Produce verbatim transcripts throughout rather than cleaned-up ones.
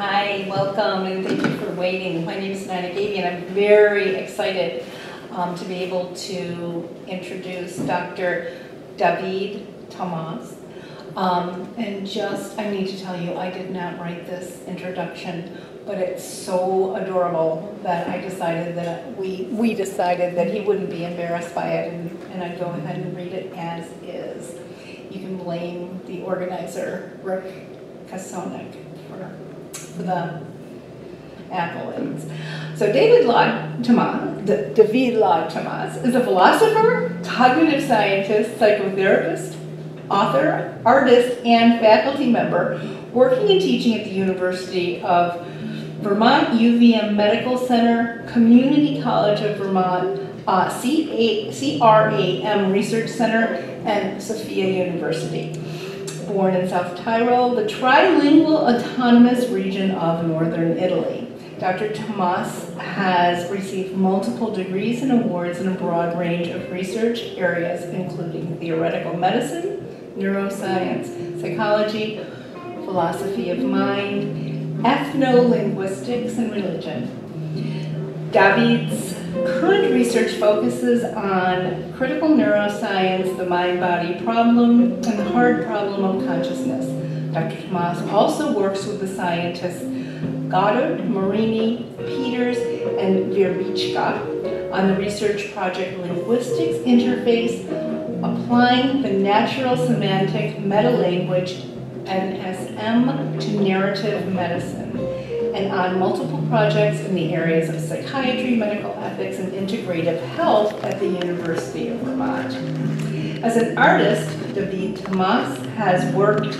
Hi, welcome, and thank you for waiting. My name is Nina Gaby, and I'm very excited um, to be able to introduce Doctor David Tomasi. Um, and just, I need to tell you, I did not write this introduction, but it's so adorable that I decided that we, we decided that he wouldn't be embarrassed by it, and, and I'd go ahead and read it as is. You can blame the organizer, Rick Kasonic, for, for the accolades. So David Låg Tomasi, David Låg Tomasi is a philosopher, cognitive scientist, psychotherapist, author, artist, and faculty member working and teaching at the University of Vermont, U V M Medical Center, Community College of Vermont, uh, C R A M Research Center, and Sofia University. Born in South Tyrol, the trilingual autonomous region of northern Italy. Doctor Tomasi has received multiple degrees and awards in a broad range of research areas, including theoretical medicine, neuroscience, psychology, philosophy of mind, ethno-linguistics, and religion. David's current research focuses on critical neuroscience, the mind-body problem, and the hard problem of consciousness. Doctor Tomasi also works with the scientists Goddard, Marini, Peters, and Verbichka on the research project Linguistics Interface, Applying the Natural Semantic Meta-Language, N S M, to Narrative Medicine, and on multiple projects in the areas of psychiatry, medical ethics, and integrative health at the University of Vermont. As an artist, David Tomasi has worked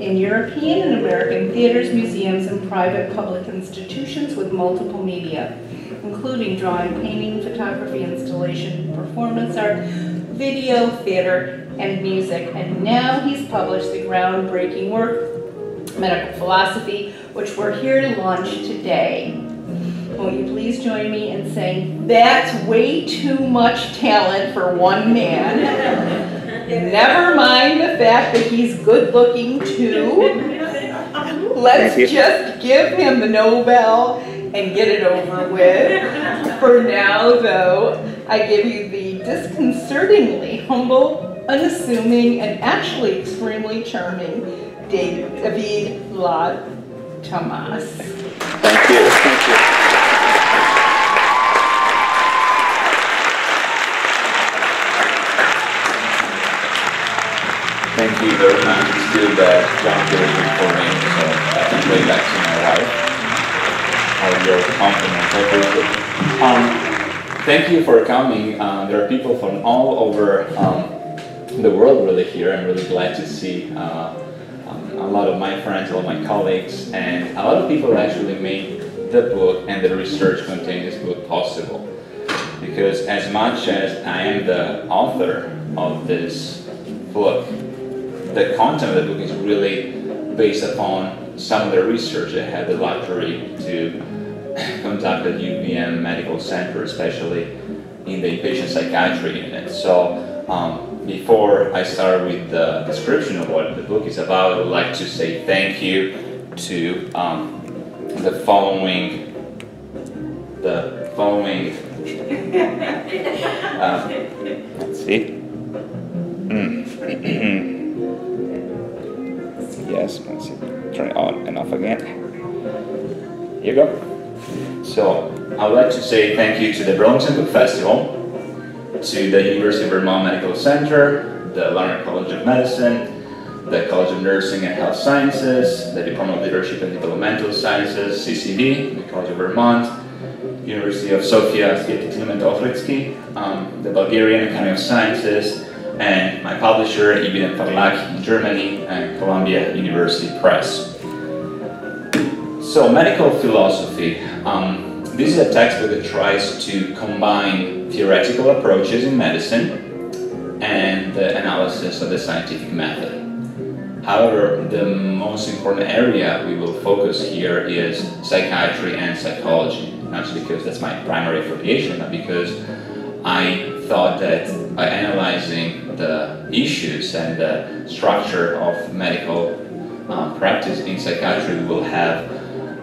in European and American theaters, museums, and private public institutions with multiple media, including drawing, painting, photography, installation, performance art, video, theater, and music, and now he's published the groundbreaking work, Medical Philosophy, which we're here to launch today. Will you please join me in saying, that's way too much talent for one man. Never mind the fact that he's good looking too. Let's just give him the Nobel and get it over with. For now, though, I give you the disconcertingly humble, unassuming, and actually extremely charming David Låg Tomasi. Thank you, thank you. Thank you very much to uh, John Gilbert for me, so I can play back to my wife. All your compliments, I appreciate it. Um, Thank you for coming. Uh, there are people from all over um, the world really here. I'm really glad to see uh, um, a lot of my friends, a lot of my colleagues, and a lot of people actually made the book and the research containing this book possible. Because as much as I am the author of this book, the content of the book is really based upon some of the research I had the luxury to conduct at U V M Medical Center, especially in the inpatient psychiatry unit. So um, before I start with the description of what the book is about, I would like to say thank you to um, the following the following uh, let's see yes, let's see, turn it on and off again. Here you go. So, I would like to say thank you to the Burlington Book Festival, to the University of Vermont Medical Center, the Larner College of Medicine, the College of Nursing and Health Sciences, the Department of Leadership and Developmental Sciences, C C D, the College of Vermont, University of Sofia, um, the Bulgarian Academy of Sciences, and my publisher, Ibidem Verlag in Germany, and Columbia University Press. So, medical philosophy. Um, this is a textbook that tries to combine theoretical approaches in medicine and the analysis of the scientific method. However, the most important area we will focus here is psychiatry and psychology, not just because that's my primary affiliation, but because I thought that by analyzing the issues and the structure of medical um, practice in psychiatry, we will have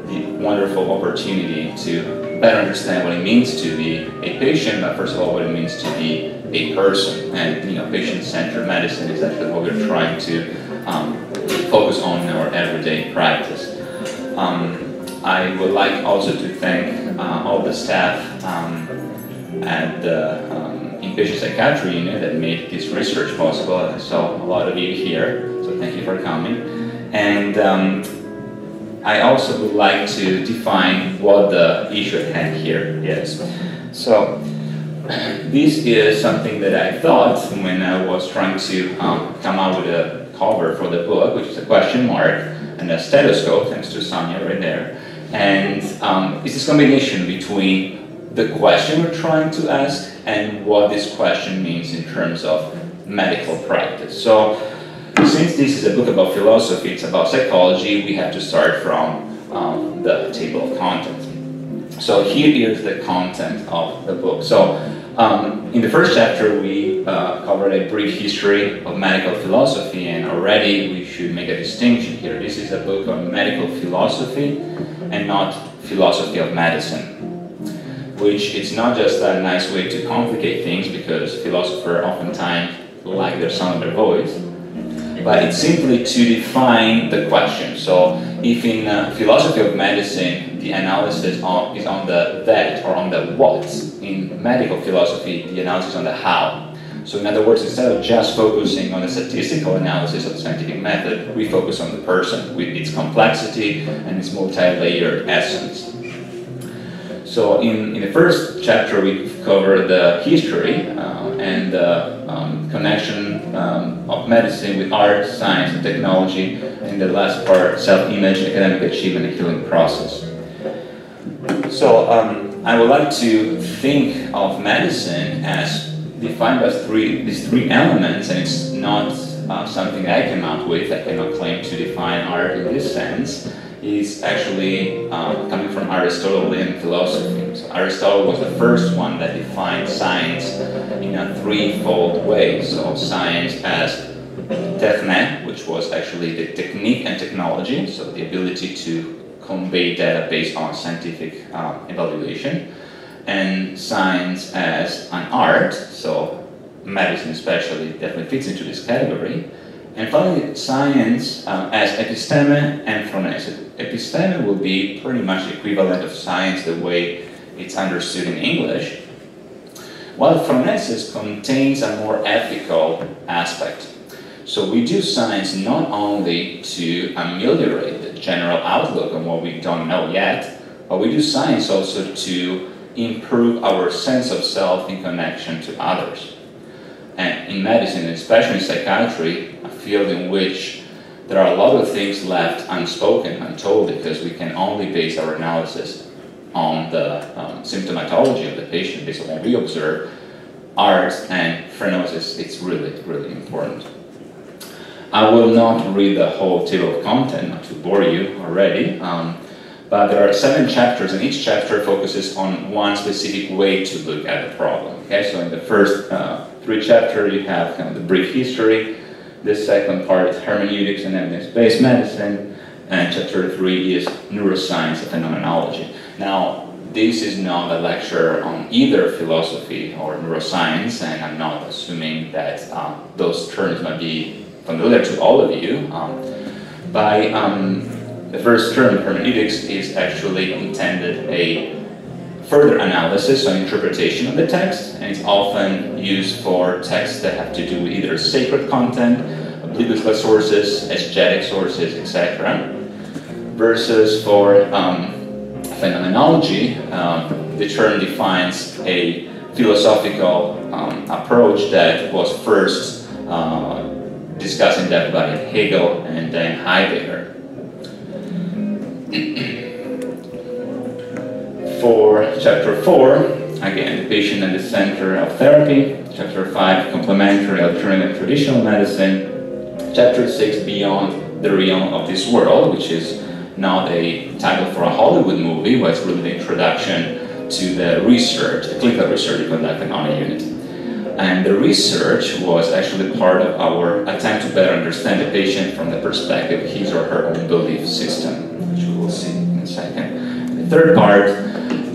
the wonderful opportunity to better understand what it means to be a patient, but first of all, what it means to be a person. And you know, patient-centered medicine is actually what we're trying to um, focus on in our everyday practice. Um, I would like also to thank uh, all the staff um, at the um, inpatient psychiatry unit that made this research possible. I saw a lot of you here, so thank you for coming. And um, I also would like to define what the issue at hand here is. So this is something that I thought when I was trying to um, come out with a cover for the book, which is a question mark and a stethoscope, thanks to Sonia right there. And um, it's this combination between the question we're trying to ask and what this question means in terms of medical practice. So since this is a book about philosophy, it's about psychology, we have to start from um, the table of contents. So here is the content of the book. So um, in the first chapter, we uh, covered a brief history of medical philosophy, and already we should make a distinction here. This is a book on medical philosophy and not philosophy of medicine, which it's not just a nice way to complicate things, because philosophers oftentimes like their sound of their voice, but it's simply to define the question. So if in uh, philosophy of medicine the analysis on, is on the that or on the what, in medical philosophy the analysis is on the how. So in other words, instead of just focusing on the statistical analysis of the scientific method, we focus on the person with its complexity and its multi-layered essence. So in, in the first chapter, we covered the history uh, and the um, connection um, of medicine with art, science, and technology. And the last part, self-image, academic achievement, and healing process. So um, I would like to think of medicine as defined by three, these three elements, and it's not uh, something I came up with. I cannot claim to define art in this sense. Is actually um, coming from Aristotelian philosophy. So Aristotle was the first one that defined science in a threefold way. So science as techne, which was actually the technique and technology, so the ability to convey data based on scientific uh, evaluation, and science as an art, so medicine especially definitely fits into this category. And finally, science um, as episteme and phronesis. Episteme will be pretty much the equivalent of science the way it's understood in English, while phronesis contains a more ethical aspect. So we do science not only to ameliorate the general outlook on what we don't know yet, but we do science also to improve our sense of self in connection to others. And in medicine, especially in psychiatry, a field in which there are a lot of things left unspoken, untold, because we can only base our analysis on the um, symptomatology of the patient based on what we observe, art and phronesis, it's really, really important. I will not read the whole table of content, not to bore you already, um, but there are seven chapters, and each chapter focuses on one specific way to look at the problem. Okay, so in the first uh, three chapters, you have kind of the brief history. The second part is hermeneutics and evidence-based medicine, and chapter three is neuroscience and phenomenology. Now, this is not a lecture on either philosophy or neuroscience, and I'm not assuming that uh, those terms might be familiar to all of you. Um, by um, the first term, hermeneutics, is actually intended a further analysis or interpretation of the text, and it's often used for texts that have to do with either sacred content, biblical sources, exegetic sources, et cetera, versus for um, phenomenology, um, the term defines a philosophical um, approach that was first uh, discussed in depth by Hegel and then Heidegger. For chapter four, again, the patient at the center of therapy. Chapter five, complementary, alternative, traditional medicine. Chapter six, beyond the realm of this world, which is not a title for a Hollywood movie, but it's really the introduction to the research, the clinical research conducted on a unit. And the research was actually part of our attempt to better understand the patient from the perspective of his or her own belief system, which we will see in a this item. The third part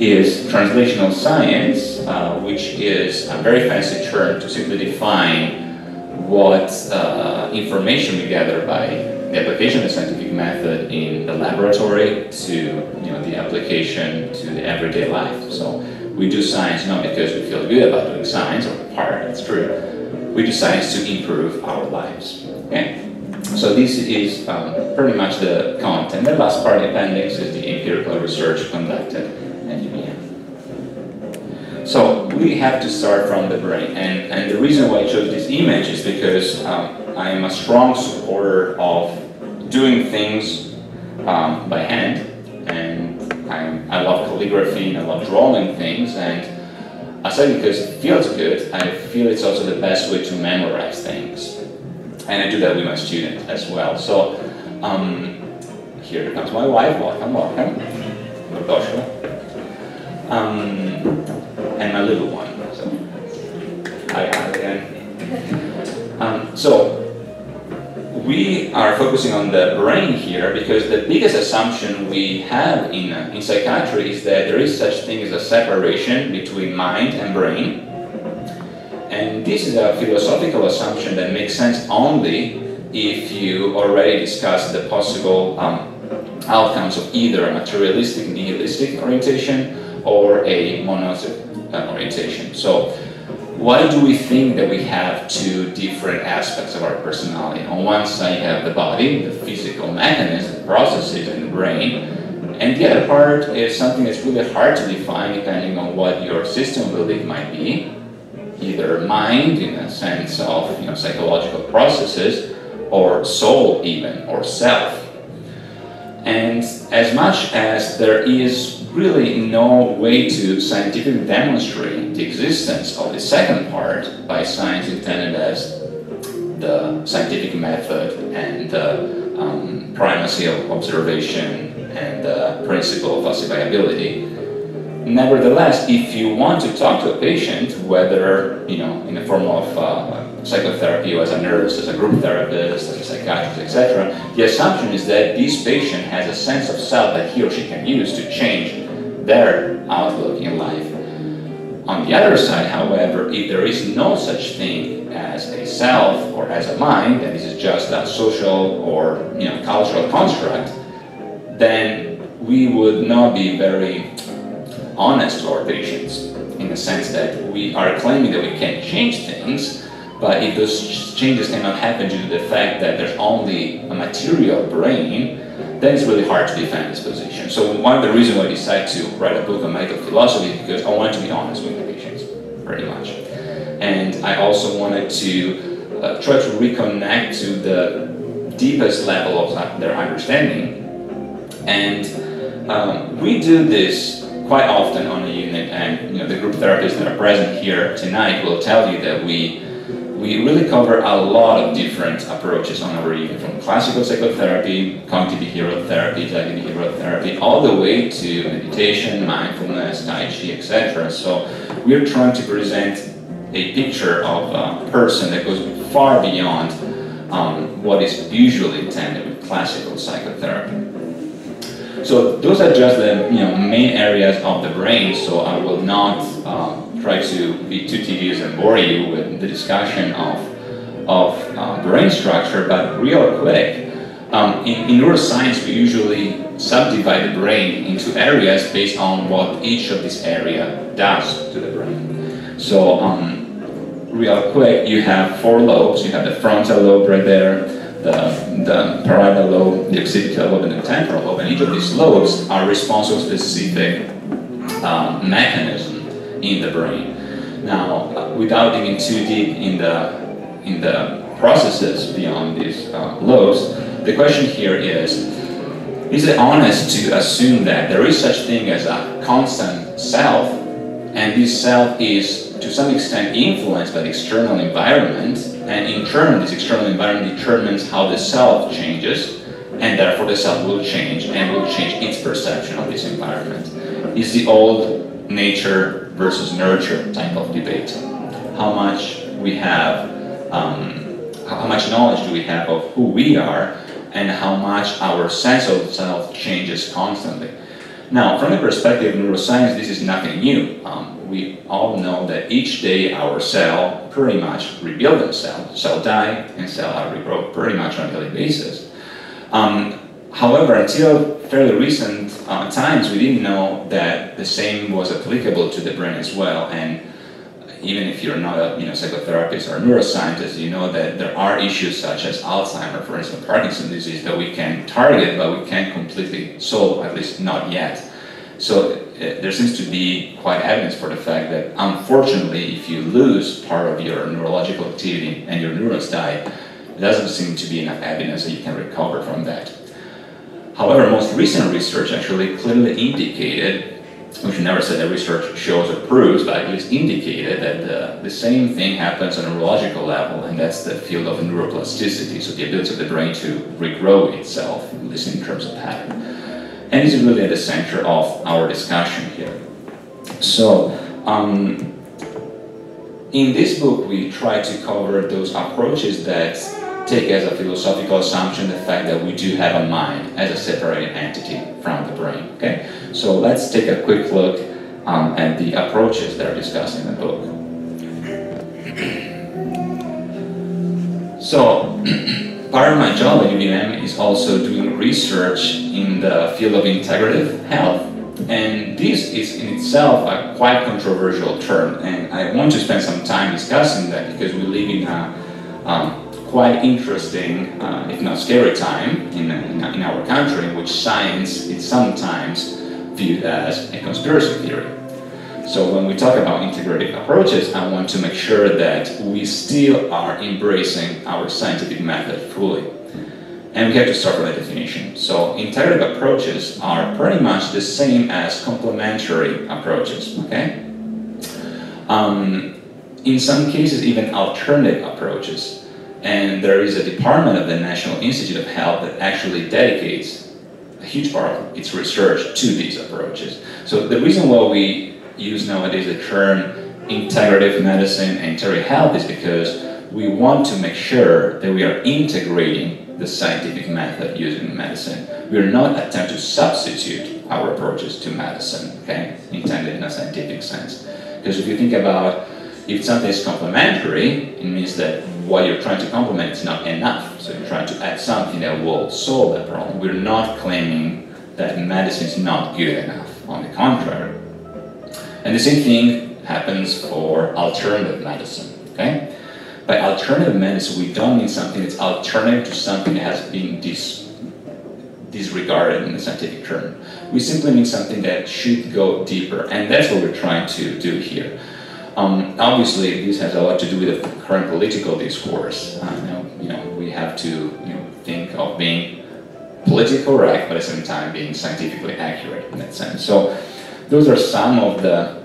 is translational science, uh, which is a very fancy term to simply define what uh, information we gather by the application of scientific method in the laboratory to you know, the application to the everyday life. So we do science not because we feel good about doing science, or part, that's true. We do science to improve our lives. Okay? So this is um, pretty much the content. The last part of the appendix is the empirical research conducted at U V M. So we have to start from the brain, and, and the reason why I chose this image is because um, I am a strong supporter of doing things um, by hand, and I'm, I love calligraphy, and I love drawing things, and aside because it feels good, I feel it's also the best way to memorize things. And I do that with my students as well. So, um, here comes my wife, welcome, welcome, Natasha, um, and my little one. So, hi, again. Um, so, we are focusing on the brain here because the biggest assumption we have in, uh, in psychiatry is that there is such thing as a separation between mind and brain. And this is a philosophical assumption that makes sense only if you already discuss the possible um, outcomes of either a materialistic, nihilistic orientation or a monistic uh, orientation. So, why do we think that we have two different aspects of our personality? On one side, you have the body, the physical mechanism, the processes, and the brain, and the other part is something that's really hard to define depending on what your system belief might be. Either mind in a sense of you know, psychological processes, or soul even, or self. And as much as there is really no way to scientifically demonstrate the existence of the second part by science intended as the scientific method and the um, primacy of observation and the principle of falsifiability, nevertheless, if you want to talk to a patient, whether you know in the form of uh, psychotherapy, or as a nurse, as a group therapist, as a psychiatrist, et cetera, the assumption is that this patient has a sense of self that he or she can use to change their outlook in life. On the other side, however, if there is no such thing as a self or as a mind, and this is just a social or you know cultural construct, then we would not be very honest to our patients, in the sense that we are claiming that we can change things, but if those changes cannot happen due to the fact that there's only a material brain, then it's really hard to defend this position. So one of the reasons why I decided to write a book on medical philosophy is because I wanted to be honest with the patients, pretty much. And I also wanted to uh, try to reconnect to the deepest level of their understanding. And um, we do this quite often on a unit, and you know the group therapists that are present here tonight will tell you that we we really cover a lot of different approaches on our unit, from classical psychotherapy, cognitive behavioral therapy, cognitive behavioral therapy, all the way to meditation, mindfulness, tai chi, et cetera. So we're trying to present a picture of a person that goes far beyond um, what is usually intended with classical psychotherapy. So those are just the you know, main areas of the brain, so I will not uh, try to be too tedious and bore you with the discussion of, of uh, brain structure, but real quick, um, in, in neuroscience we usually subdivide the brain into areas based on what each of these areas does to the brain. So um, real quick, you have four lobes. You have the frontal lobe right there, The, the parietal lobe, the occipital lobe, and the temporal lobe, and each of these lobes are responsible for specific um, mechanism in the brain. Now, without digging too deep in the in the processes beyond these uh, lobes, the question here is: is it honest to assume that there is such thing as a constant self, and this self is to some extent influenced by the external environment, and in turn this external environment determines how the self changes, and therefore the self will change and will change its perception of this environment? It's the old nature versus nurture type of debate. How much we have, um, how much knowledge do we have of who we are, and how much our sense of self changes constantly. Now, from the perspective of neuroscience, this is nothing new. Um, we all know that each day our cell pretty much rebuild themselves. Cell die and cell are regrow pretty much on a daily basis. Um, however, until fairly recent uh, times, we didn't know that the same was applicable to the brain as well. And even if you're not a you know, psychotherapist or a neuroscientist, you know that there are issues such as Alzheimer's, for instance, Parkinson's disease, that we can target, but we can't completely solve, at least not yet. So uh, there seems to be quite evidence for the fact that, unfortunately, if you lose part of your neurological activity and your neurons die, there doesn't seem to be enough evidence that you can recover from that. However, most recent research actually clearly indicated, we should never say that research shows or proves, but at least indicated that the, the same thing happens on a neurological level, and that's the field of neuroplasticity, so the ability of the brain to regrow itself, at least in terms of pattern. And this is really at the center of our discussion here. So, um, in this book, we try to cover those approaches that take as a philosophical assumption the fact that we do have a mind as a separated entity from the brain. Okay, so let's take a quick look um, at the approaches that are discussed in the book. So, part of my job at U V M is also doing research in the field of integrative health, and this is in itself a quite controversial term, and I want to spend some time discussing that because we live in a um, quite interesting, uh, if not scary time in, in, in our country, in which science is sometimes viewed as a conspiracy theory. So when we talk about integrative approaches, I want to make sure that we still are embracing our scientific method fully. And we have to start with a definition. So integrative approaches are pretty much the same as complementary approaches, okay? Um, in some cases, even alternative approaches. And there is a department of the National Institute of Health that actually dedicates a huge part of its research to these approaches. So the reason why we use nowadays the term integrative medicine and integrative health is because we want to make sure that we are integrating the scientific method used in medicine. We are not attempting to substitute our approaches to medicine, okay, intended in a scientific sense. Because if you think about, if something is complementary, it means that what you're trying to complement is not enough. So you're trying to add something that will solve that problem. We're not claiming that medicine is not good enough, on the contrary. And the same thing happens for alternative medicine, okay? By alternative medicine, we don't mean something that's alternative to something that has been dis disregarded in the scientific term. We simply mean something that should go deeper, and that's what we're trying to do here. Um, obviously, this has a lot to do with the current political discourse. Uh, you know, we have to you know, think of being politically correct, but at the same time being scientifically accurate in that sense. So, those are some of the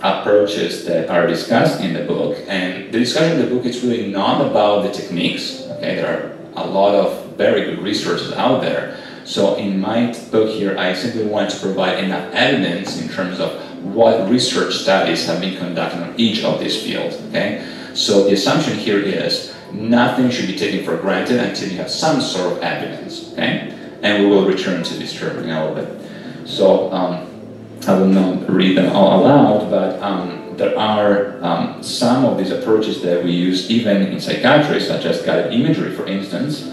approaches that are discussed in the book. And the discussion of the book is really not about the techniques. Okay, there are a lot of very good resources out there. So, in my book here, I simply want to provide enough evidence in terms of what research studies have been conducted on each of these fields, okay? So the assumption here is nothing should be taken for granted until you have some sort of evidence, okay? And we will return to this term in a little bit. So um, I will not read them all aloud, but um, there are um, some of these approaches that we use even in psychiatry, such as guided imagery, for instance.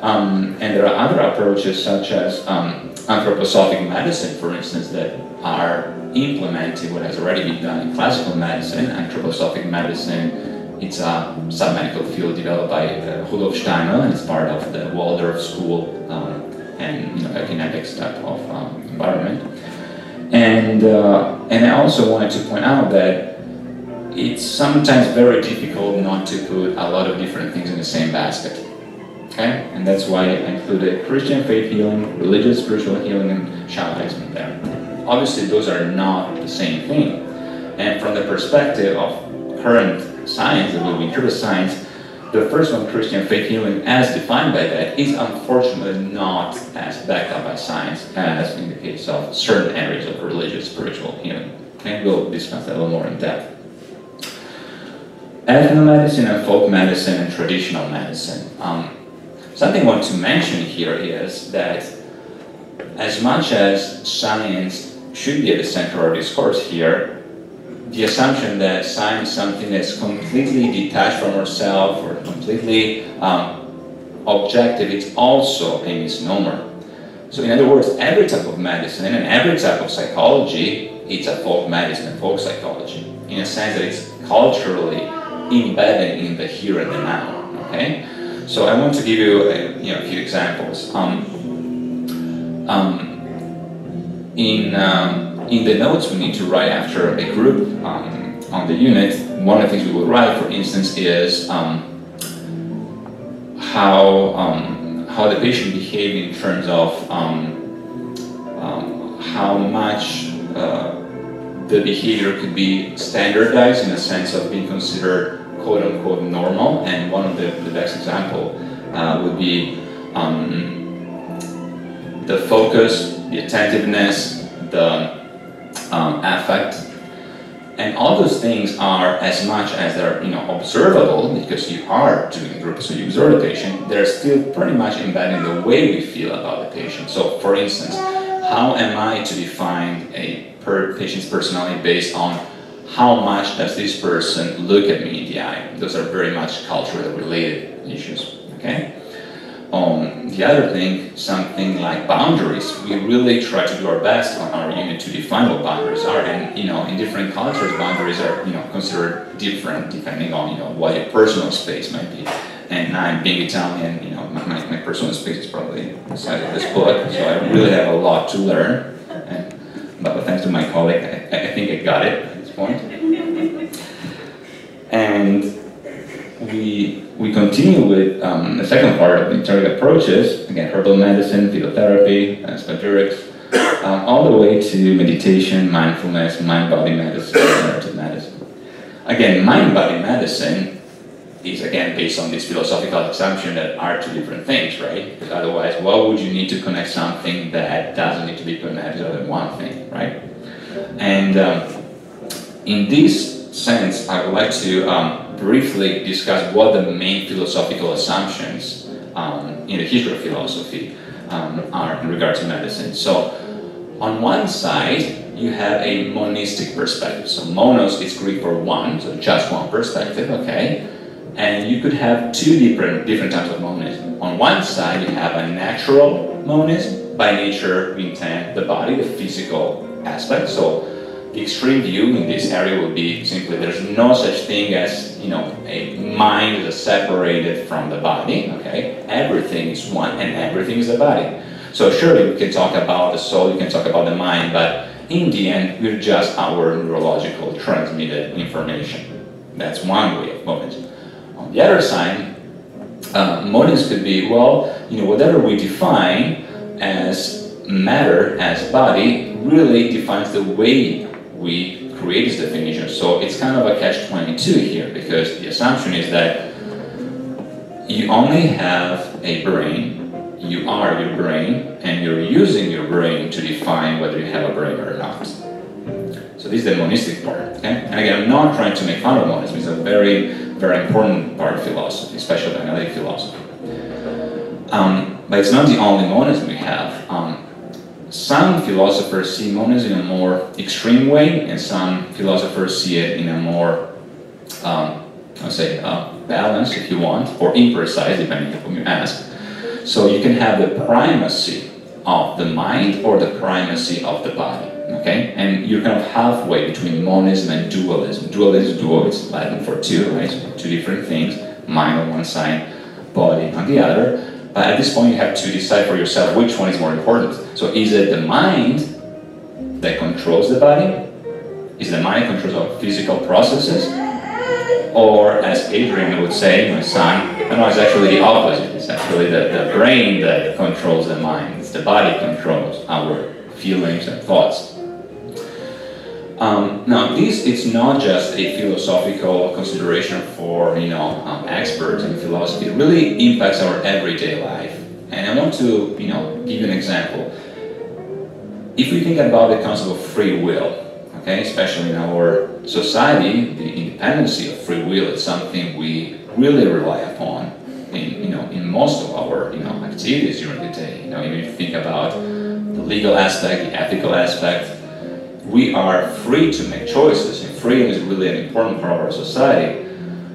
Um, and there are other approaches, such as um, anthroposophic medicine, for instance, that are implementing what has already been done in classical medicine. Anthroposophic medicine, it's a submedical field developed by uh, Rudolf Steiner, and it's part of the Waldorf school um, and you know, a kinetics type of um, environment. And, uh, and I also wanted to point out that it's sometimes very difficult not to put a lot of different things in the same basket. Okay? And that's why I included Christian faith healing, religious spiritual healing, and shamanism there. Obviously, those are not the same thing. And from the perspective of current science, that will be true science, the first one, Christian faith healing, as defined by that, is unfortunately not as backed up by science as in the case of certain areas of religious spiritual healing. And we'll discuss that a little more in depth. Ethnomedicine and folk medicine and traditional medicine. Um, Something I want to mention here is that as much as science should be at the center of discourse here, the assumption that science is something that's completely detached from ourselves or completely um, objective, it's also a misnomer. So in other words, every type of medicine and every type of psychology, it's a folk medicine and folk psychology, in a sense that it's culturally embedded in the here and the now, okay? So I want to give you a, you know, a few examples. Um, um, in, um, in the notes we need to write after a group um, on the unit, one of the things we will write, for instance, is um, how, um, how the patient behaved in terms of um, um, how much uh, the behavior could be standardized in the sense of being considered quote-unquote normal, and one of the, the best example uh, would be um, the focus, the attentiveness, the um, affect, and all those things are as much as they're you know observable because you are doing group, so you observe the patient, they're still pretty much embedded in the way we feel about the patient. So for instance, how am I to define a per patient's personality based on how much does this person look at me in the eye? Those are very much culturally related issues, okay? Um, the other thing, something like boundaries. We really try to do our best on our unit to define what boundaries are, and you know, in different cultures, boundaries are you know considered different depending on you know what your personal space might be. And I'm being Italian, you know, my, my, my personal space is probably the size of this book, so I really have a lot to learn. And, but thanks to my colleague, I, I think I got it. Point. And we we continue with um, the second part of the integrative approaches, again herbal medicine, philotherapy, uh, spagyrics, uh, all the way to meditation, mindfulness, mind-body medicine, narrative medicine. Again, mind-body medicine is again based on this philosophical assumption that are two different things, right? Because otherwise, why would you need to connect something that doesn't need to be connected other than one thing, right? And um, in this sense, I would like to um, briefly discuss what the main philosophical assumptions um, in the history of philosophy um, are in regard to medicine. So, on one side, you have a monistic perspective. So, monos is Greek for one, so just one perspective, okay? And you could have two different, different types of monism. On one side, you have a natural monism. By nature, we intend the body, the physical aspect. So, the extreme view in this area would be simply there's no such thing as you know a mind is separated from the body. Okay, everything is one and everything is the body. So surely we can talk about the soul, you can talk about the mind, but in the end we're just our neurological transmitted information. That's one way of monism. On the other side, uh, monism could be well you know whatever we define as matter as body really defines the way we create this definition. So it's kind of a catch twenty-two here, because the assumption is that you only have a brain, you are your brain, and you're using your brain to define whether you have a brain or not. So this is the monistic part, okay? And again, I'm not trying to make fun of monism, it's a very, very important part of philosophy, especially analytic philosophy. Um, but it's not the only monism we have. Um, Some philosophers see monism in a more extreme way, and some philosophers see it in a more, um, I'll say, uh, balanced, if you want, or imprecise, depending on whom you ask. So you can have the primacy of the mind or the primacy of the body, okay? And you're kind of halfway between monism and dualism. Dualism, duo, it's Latin for two, right? So two different things, mind on one side, body on the other. But at this point, you have to decide for yourself which one is more important. So is it the mind that controls the body? Is the mind controls our physical processes? Or as Adrian would say, my son, no, it's actually the opposite. It's actually the, the brain that controls the mind. It's the body controls our feelings and thoughts. Um, now, this is not just a philosophical consideration for you know um, experts in philosophy. It really impacts our everyday life. And I want to you know give you an example. If we think about the concept of free will, okay, especially in our society, the independency of free will is something we really rely upon in you know in most of our you know activities during the day. You know, if you think about legal aspect, the ethical aspect. We are free to make choices, and freedom is really an important part of our society.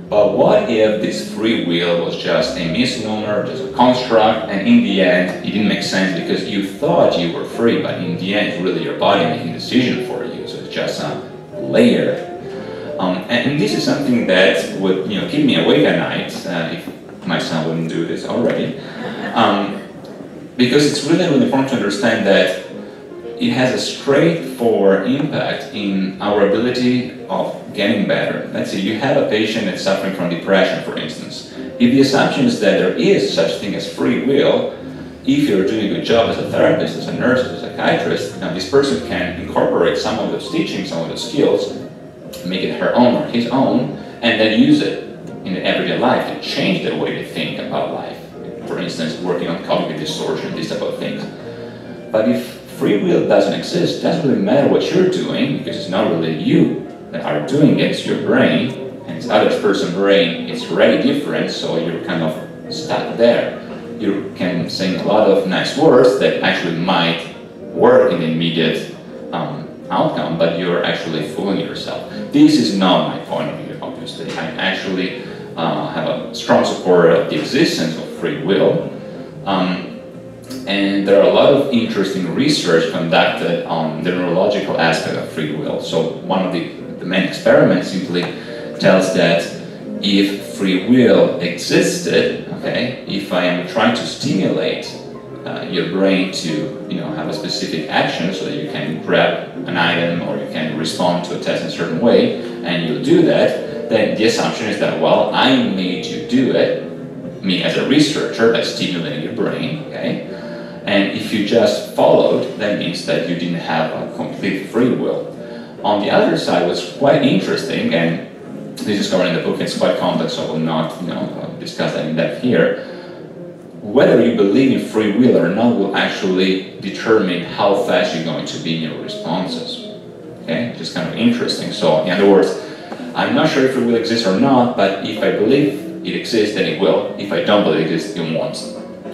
But what if this free will was just a misnomer, just a construct, and in the end it didn't make sense because you thought you were free, but in the end really your body making a decision for you, so it's just some layer. Um, and, and this is something that would, you know, keep me awake at night, uh, if my son wouldn't do this already. Um, because it's really, really important to understand that it has a straightforward impact in our ability of getting better. Let's say you have a patient that's suffering from depression, for instance. If the assumption is that there is such thing as free will, if you're doing a good job as a therapist, as a nurse, as a psychiatrist, now this person can incorporate some of those teachings, some of those skills, make it her own or his own, and then use it in everyday life to change the way they think about life. For instance, working on cognitive distortion, these type of things. But if free will doesn't exist, it doesn't really matter what you're doing, because it's not really you that are doing it, it's your brain, and it's other person's brain, it's already different, so you're kind of stuck there. You can say a lot of nice words that actually might work in the immediate um, outcome, but you're actually fooling yourself. This is not my point of view, obviously. I actually uh, have a strong support of the existence of free will. Um, And there are a lot of interesting research conducted on the neurological aspect of free will. So one of the, the main experiments simply tells that if free will existed, okay, if I am trying to stimulate uh, your brain to, you know, have a specific action so that you can grab an item or you can respond to a test in a certain way, and you do that, then the assumption is that, well, I made you do it, me as a researcher, by stimulating your brain, okay? And if you just followed, that means that you didn't have a complete free will. On the other side, what's quite interesting, and this is covered in the book, it's quite complex, so I will not, you know, discuss that in depth here. Whether you believe in free will or not will actually determine how fast you're going to be in your responses. Okay, just kind of interesting. So in other words, I'm not sure if free will exists or not, but if I believe it exists, then it will. If I don't believe it exists, it won't.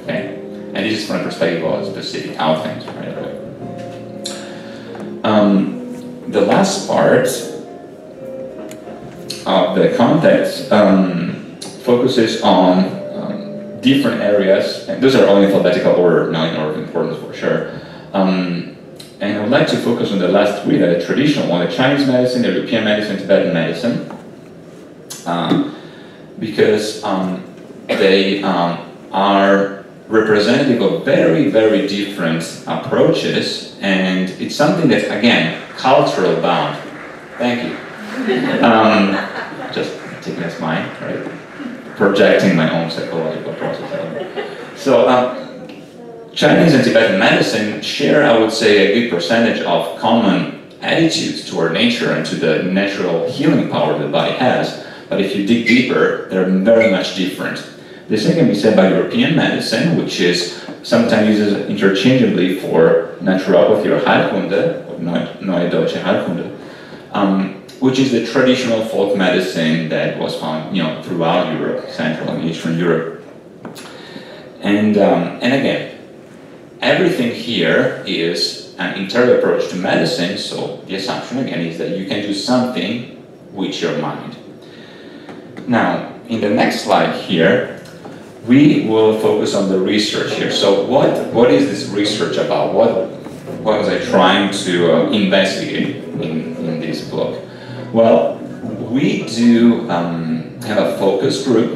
Okay. And this is from a perspective of specific outcomes, right away. Um, the last part of the context um, focuses on um, different areas, and those are all in alphabetical order, not in order of importance for sure. Um, and I would like to focus on the last three, the traditional one, the Chinese medicine, the European medicine, Tibetan medicine, um, because um, they um, are representative of very, very different approaches, and it's something that's, again, cultural bound. Thank you. Um, just taking as mine, right? Projecting my own psychological process. So, um, Chinese and Tibetan medicine share, I would say, a good percentage of common attitudes toward nature and to the natural healing power the body has, but if you dig deeper, they're very much different. The same can be said by European medicine, which is sometimes used interchangeably for naturopathy or Heilkunde, or Neue Deutsche Heilkunde, um, which is the traditional folk medicine that was found, you know, throughout Europe, Central and Eastern Europe. And, um, and again, everything here is an interior approach to medicine, so the assumption again is that you can do something with your mind. Now, in the next slide here, we will focus on the research here. So what, what is this research about? What, what was I trying to uh, investigate in, in this book? Well, we do um, have a focus group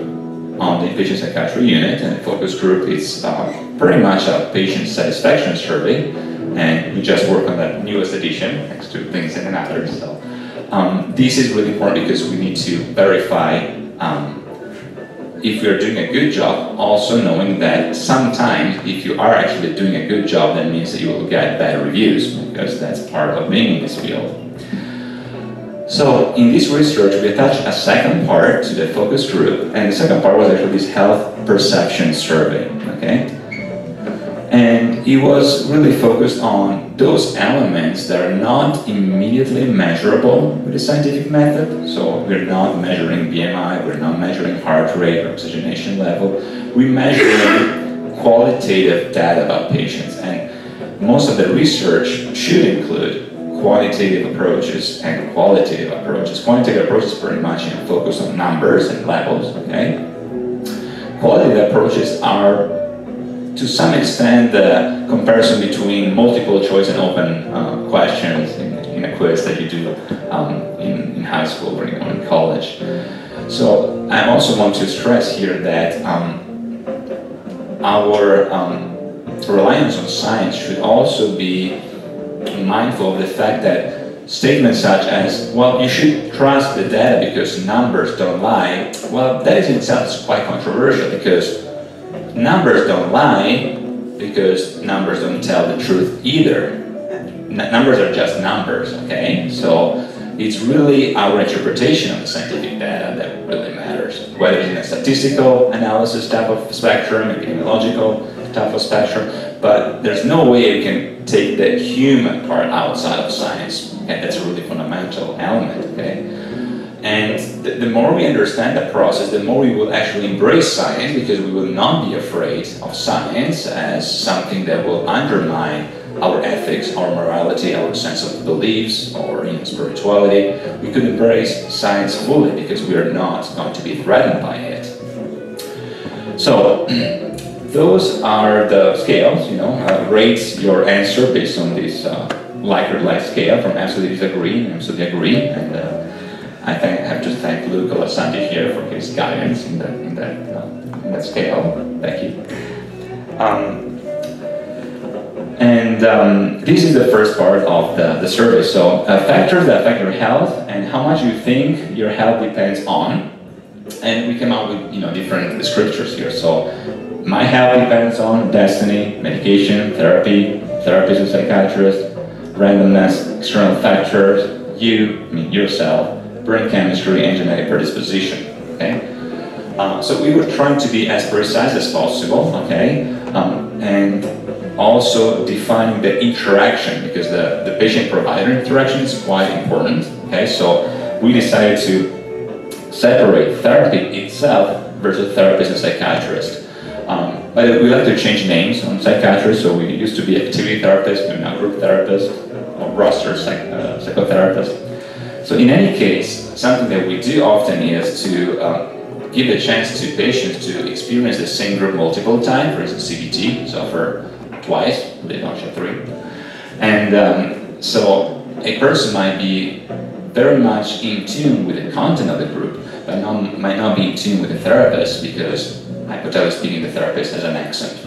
on the inpatient psychiatry unit, and the focus group is uh, pretty much a patient satisfaction survey, and we just work on that newest edition, next to things and another. So um, this is really important because we need to verify um, if you're doing a good job, also knowing that sometimes if you are actually doing a good job, that means that you will get better reviews, because that's part of being in this field. So in this research, we attached a second part to the focus group, and the second part was actually this health perception survey, okay? And it was really focused on those elements that are not immediately measurable with the scientific method. So we're not measuring B M I, we're not measuring heart rate or oxygenation level. We're measuring qualitative data about patients. And most of the research should include qualitative approaches and qualitative approaches. Quantitative approaches pretty much you know, focus on numbers and levels, okay? Qualitative approaches are, to some extent, the comparison between multiple choice and open uh, questions in, in a quiz that you do um, in, in high school or in, or in college. So I also want to stress here that um, our um, reliance on science should also be mindful of the fact that statements such as, well, you should trust the data because numbers don't lie, well, that is in itself quite controversial because numbers don't lie because numbers don't tell the truth either. N numbers are just numbers, okay? So it's really our interpretation of the scientific data that really matters, whether it's in a statistical analysis type of spectrum, epidemiological type of spectrum, but there's no way you can take the human part outside of science, okay? That's a really fundamental element, okay? And the, the more we understand the process, the more we will actually embrace science because we will not be afraid of science as something that will undermine our ethics, our morality, our sense of beliefs, or even spirituality. We could embrace science fully because we are not going to be threatened by it. So, those are the scales, you know, uh, rate your answer based on this uh, like or like scale from absolutely disagree and absolutely agree. And, uh, I thank, have to thank Luca Lassanti here for his guidance in that, in that, uh, in that scale. Thank you. Um, and um, this is the first part of the, the survey. So uh, factors that affect your health and how much you think your health depends on. And we came out with you know different descriptors here. So my health depends on destiny, medication, therapy, therapists and psychiatrists, randomness, external factors, you, I mean yourself, brain chemistry and genetic predisposition, okay? Uh, so we were trying to be as precise as possible, okay? Um, and also defining the interaction because the, the patient-provider interaction is quite important, okay? So we decided to separate therapy itself versus therapist and psychiatrist. Um, but we like to change names on psychiatrists, so we used to be activity therapists, we're now group therapists, or roster psych uh, psychotherapists. So in any case, something that we do often is to um, give a chance to patients to experience the same group multiple times, for instance C B T, so for twice, they don't show three. And um, so a person might be very much in tune with the content of the group, but not, might not be in tune with the therapist because hypothetically speaking, the therapist has an accent.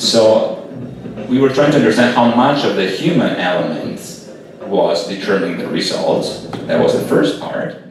So we were trying to understand how much of the human element was determining the results. That was the first part.